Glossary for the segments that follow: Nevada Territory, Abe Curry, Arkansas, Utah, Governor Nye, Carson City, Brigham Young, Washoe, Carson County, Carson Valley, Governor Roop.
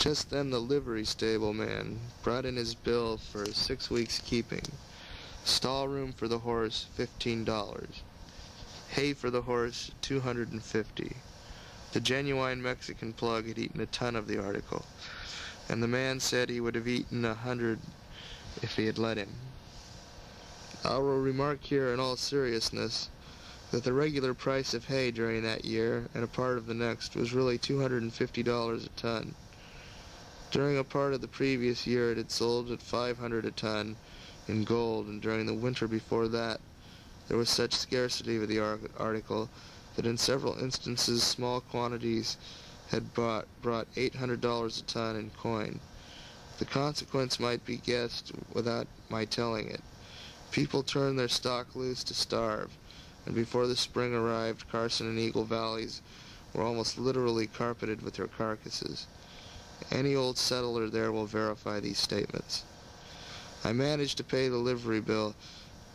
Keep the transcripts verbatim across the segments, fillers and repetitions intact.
Just then the livery stable man brought in his bill for six weeks' keeping. Stall room for the horse, fifteen dollars. Hay for the horse, two hundred fifty dollars. The genuine Mexican plug had eaten a ton of the article, and the man said he would have eaten a hundred if he had let him. I will remark here in all seriousness that the regular price of hay during that year and a part of the next was really two hundred fifty dollars a ton. During a part of the previous year it had sold at five hundred dollars a ton in gold, and during the winter before that there was such scarcity of the article that in several instances small quantities had bought, brought eight hundred dollars a ton in coin. The consequence might be guessed without my telling it. People turned their stock loose to starve, and before the spring arrived, Carson and Eagle Valleys were almost literally carpeted with their carcasses. Any old settler there will verify these statements. I managed to pay the livery bill,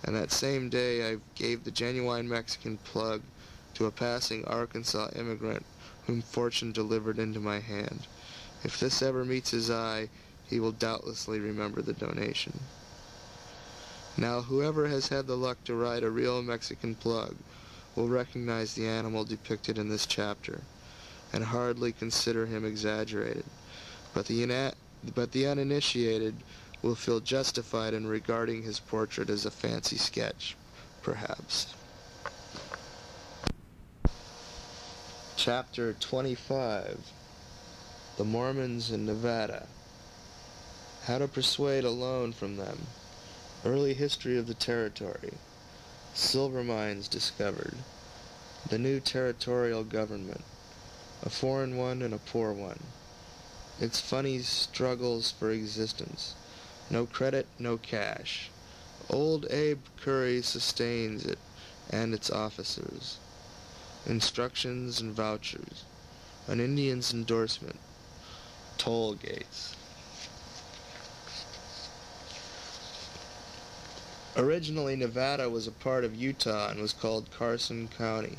and that same day I gave the genuine Mexican plug to a passing Arkansas immigrant whom fortune delivered into my hand. If this ever meets his eye, he will doubtlessly remember the donation. Now, whoever has had the luck to ride a real Mexican plug will recognize the animal depicted in this chapter, and hardly consider him exaggerated. But the, ina but the uninitiated will feel justified in regarding his portrait as a fancy sketch, perhaps. Chapter twenty-five, The Mormons in Nevada. How to Persuade a Loan from Them. Early history of the territory. Silver mines discovered. The new territorial government. A foreign one and a poor one. Its funny struggles for existence. No credit, no cash. Old Abe Curry sustains it and its officers. Instructions and vouchers. An Indian's endorsement. Toll gates. Originally, Nevada was a part of Utah and was called Carson County.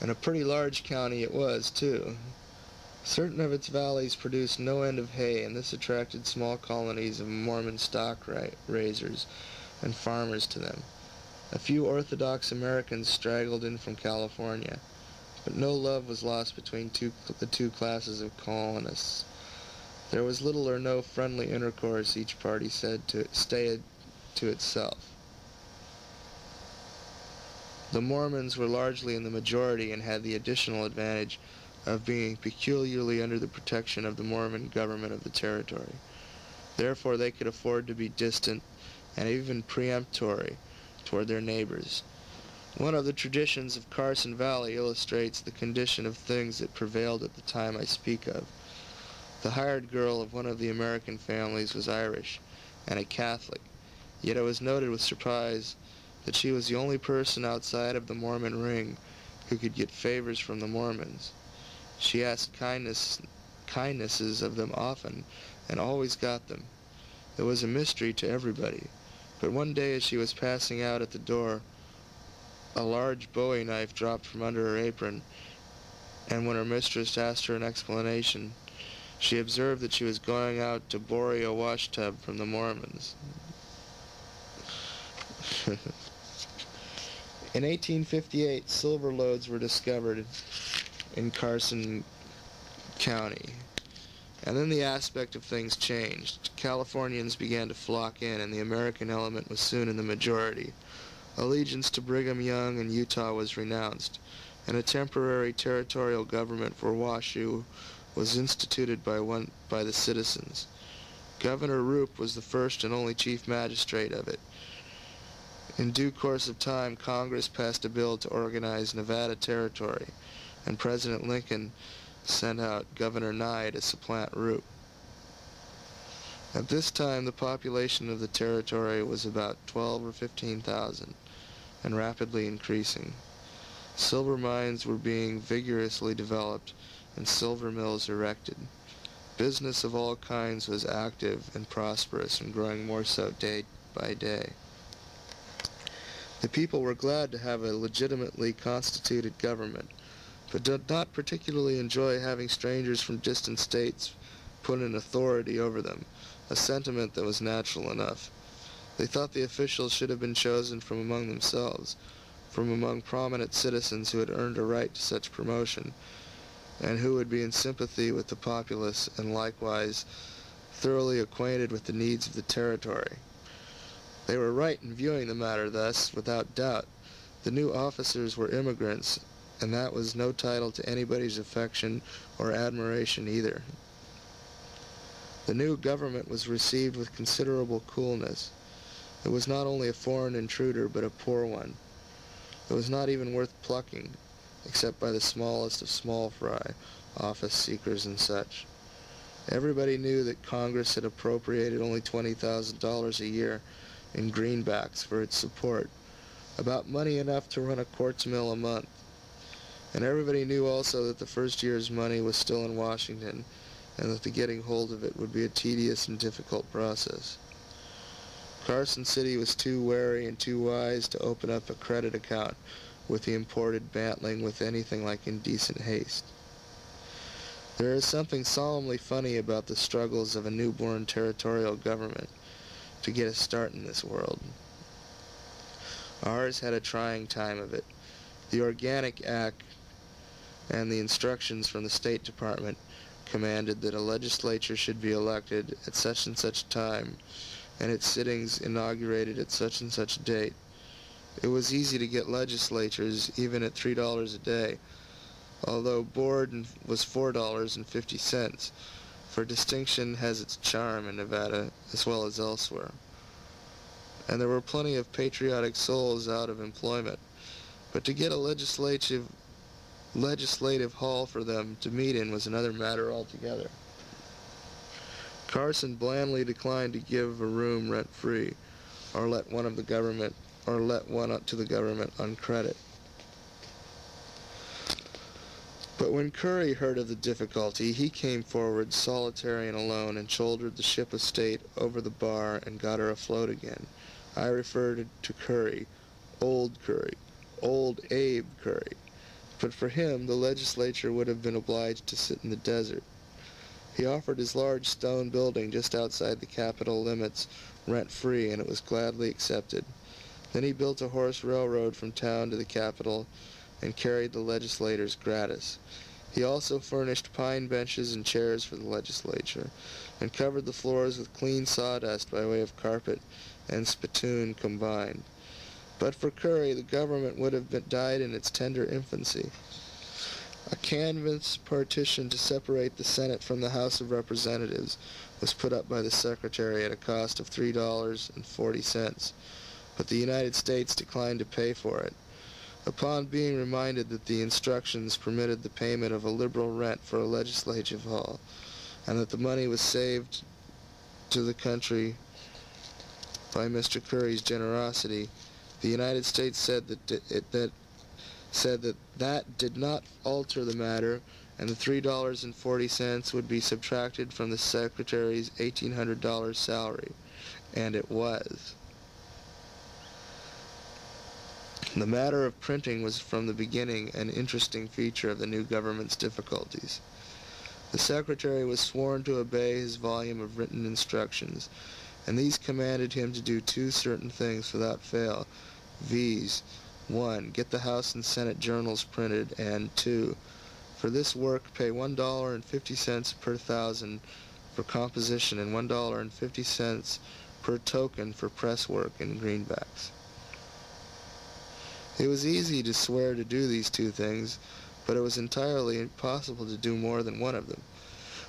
And a pretty large county it was, too. Certain of its valleys produced no end of hay, and this attracted small colonies of Mormon stock raisers and farmers to them. A few Orthodox Americans straggled in from California, but no love was lost between two, the two classes of colonists. There was little or no friendly intercourse, each party said to stay to itself. The Mormons were largely in the majority and had the additional advantage of being peculiarly under the protection of the Mormon government of the territory. Therefore, they could afford to be distant and even peremptory toward their neighbors. One of the traditions of Carson Valley illustrates the condition of things that prevailed at the time I speak of. The hired girl of one of the American families was Irish and a Catholic. Yet it was noted with surprise that she was the only person outside of the Mormon ring who could get favors from the Mormons. She asked kindness, kindnesses of them often, and always got them. It was a mystery to everybody, but one day as she was passing out at the door, a large bowie knife dropped from under her apron, and when her mistress asked her an explanation, she observed that she was going out to borrow a washtub from the Mormons. In eighteen fifty-eight, silver lodes were discovered in Carson County. And then the aspect of things changed. Californians began to flock in, and the American element was soon in the majority. Allegiance to Brigham Young and Utah was renounced, and a temporary territorial government for Washoe was instituted by, one, by the citizens. Governor Roop was the first and only chief magistrate of it. In due course of time, Congress passed a bill to organize Nevada Territory, and President Lincoln sent out Governor Nye to supplant Roop. At this time, the population of the territory was about twelve or fifteen thousand, and rapidly increasing. Silver mines were being vigorously developed, and silver mills erected. Business of all kinds was active and prosperous, and growing more so day by day. The people were glad to have a legitimately constituted government, but did not particularly enjoy having strangers from distant states put an authority over them, a sentiment that was natural enough. They thought the officials should have been chosen from among themselves, from among prominent citizens who had earned a right to such promotion, and who would be in sympathy with the populace and likewise thoroughly acquainted with the needs of the territory. They were right in viewing the matter thus, without doubt. The new officers were immigrants, and that was no title to anybody's affection or admiration either. The new government was received with considerable coolness. It was not only a foreign intruder, but a poor one. It was not even worth plucking, except by the smallest of small fry, office seekers and such. Everybody knew that Congress had appropriated only twenty thousand dollars a year in greenbacks for its support, about money enough to run a quartz mill a month. And everybody knew also that the first year's money was still in Washington, and that the getting hold of it would be a tedious and difficult process. Carson City was too wary and too wise to open up a credit account with the imported bantling with anything like indecent haste. There is something solemnly funny about the struggles of a newborn territorial government to get a start in this world. Ours had a trying time of it. The Organic Act and the instructions from the State Department commanded that a legislature should be elected at such and such time, and its sittings inaugurated at such and such date. It was easy to get legislatures even at three dollars a day, although board was four dollars and fifty cents, for distinction has its charm in Nevada as well as elsewhere. And there were plenty of patriotic souls out of employment, but to get a legislative legislative hall for them to meet in was another matter altogether. Carson blandly declined to give a room rent-free, or let one of the government, or let one up to the government on credit. But when Curry heard of the difficulty, he came forward solitary and alone and shouldered the ship of state over the bar and got her afloat again. I referred to Curry, old Curry, old Abe Curry. But for him, the legislature would have been obliged to sit in the desert. He offered his large stone building just outside the capital limits rent-free, and it was gladly accepted. Then he built a horse railroad from town to the capital and carried the legislators gratis. He also furnished pine benches and chairs for the legislature, and covered the floors with clean sawdust by way of carpet and spittoon combined. But for Curry, the government would have been died in its tender infancy. A canvas partition to separate the Senate from the House of Representatives was put up by the Secretary at a cost of three dollars and forty cents, but the United States declined to pay for it. Upon being reminded that the instructions permitted the payment of a liberal rent for a legislative hall, and that the money was saved to the country by Mister Curry's generosity, the United States said that it, that said that that did not alter the matter, and the three dollars and forty cents would be subtracted from the Secretary's eighteen hundred dollars salary. And it was. The matter of printing was from the beginning an interesting feature of the new government's difficulties. The Secretary was sworn to obey his volume of written instructions, and these commanded him to do two certain things without fail, viz. One, get the House and Senate journals printed, and two, for this work pay one dollar and fifty cents per thousand for composition and one dollar and fifty cents per token for press work and greenbacks. It was easy to swear to do these two things, but it was entirely impossible to do more than one of them.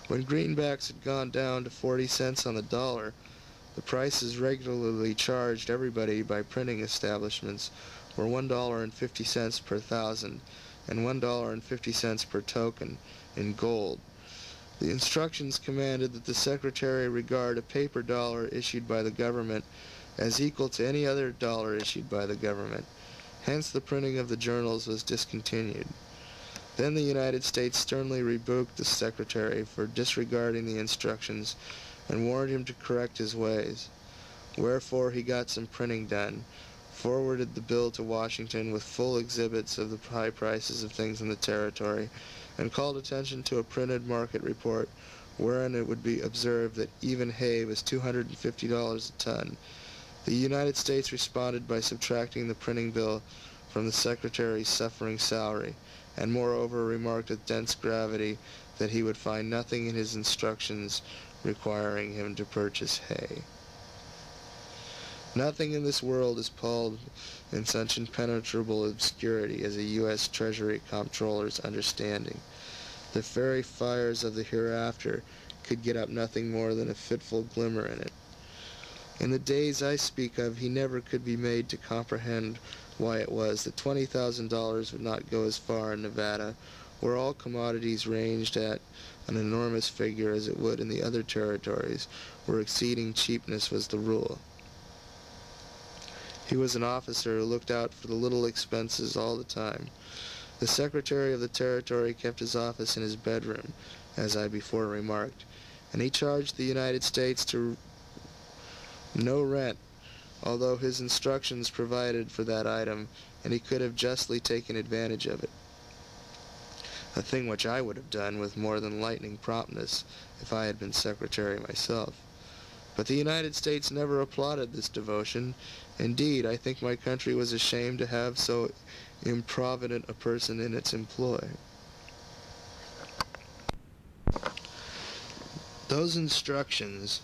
When greenbacks had gone down to forty cents on the dollar, the prices regularly charged everybody by printing establishments were one dollar and fifty cents per thousand and one dollar and fifty cents per token in gold. The instructions commanded that the Secretary regard a paper dollar issued by the government as equal to any other dollar issued by the government. Hence the printing of the journals was discontinued. Then the United States sternly rebuked the Secretary for disregarding the instructions and warned him to correct his ways. Wherefore he got some printing done, forwarded the bill to Washington with full exhibits of the high prices of things in the territory, and called attention to a printed market report wherein it would be observed that even hay was two hundred fifty dollars a ton. The United States responded by subtracting the printing bill from the secretary's suffering salary, and moreover remarked with dense gravity that he would find nothing in his instructions requiring him to purchase hay. Nothing in this world is palled in such impenetrable obscurity as a U S Treasury comptroller's understanding. The fairy fires of the hereafter could get up nothing more than a fitful glimmer in it. In the days I speak of, he never could be made to comprehend why it was that twenty thousand dollars would not go as far in Nevada, where all commodities ranged at an enormous figure as it would in the other territories, where exceeding cheapness was the rule. He was an officer who looked out for the little expenses all the time. The Secretary of the Territory kept his office in his bedroom, as I before remarked, and he charged the United States to no rent, although his instructions provided for that item, and he could have justly taken advantage of it, a thing which I would have done with more than lightning promptness if I had been secretary myself. But the United States never applauded this devotion. Indeed, I think my country was ashamed to have so improvident a person in its employ. Those instructions,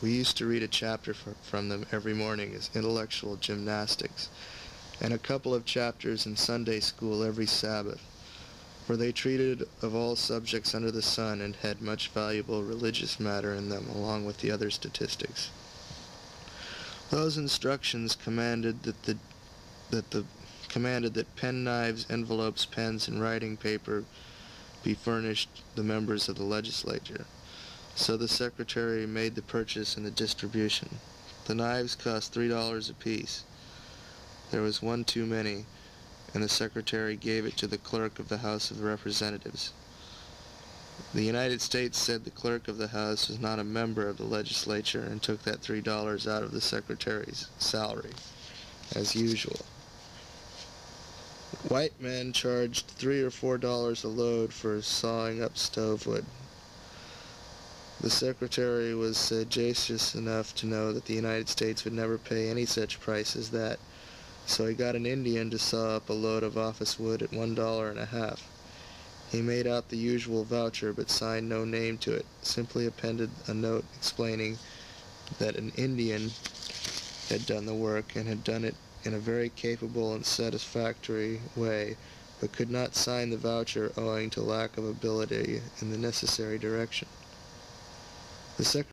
we used to read a chapter from them every morning as intellectual gymnastics, and a couple of chapters in Sunday school every Sabbath, for they treated of all subjects under the sun and had much valuable religious matter in them along with the other statistics. Those instructions commanded that the, that the commanded that pen knives, envelopes, pens, and writing paper be furnished the members of the legislature. So the secretary made the purchase and the distribution. The knives cost three dollars apiece. There was one too many, and the secretary gave it to the clerk of the House of Representatives. The United States said the clerk of the House was not a member of the legislature and took that three dollars out of the secretary's salary, as usual. White men charged three or four dollars a load for sawing up stove wood. The secretary was sagacious enough to know that the United States would never pay any such price as that, so he got an Indian to saw up a load of office wood at one dollar and a half. He made out the usual voucher but signed no name to it, simply appended a note explaining that an Indian had done the work and had done it in a very capable and satisfactory way, but could not sign the voucher owing to lack of ability in the necessary direction. The secretary